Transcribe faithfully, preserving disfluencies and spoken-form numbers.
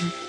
blessing.